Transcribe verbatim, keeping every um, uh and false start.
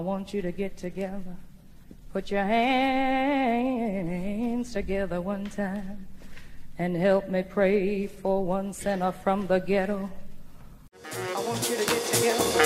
want you to get together. Put your hands together one time and help me pray for one sinner from the ghetto. I want you to get together.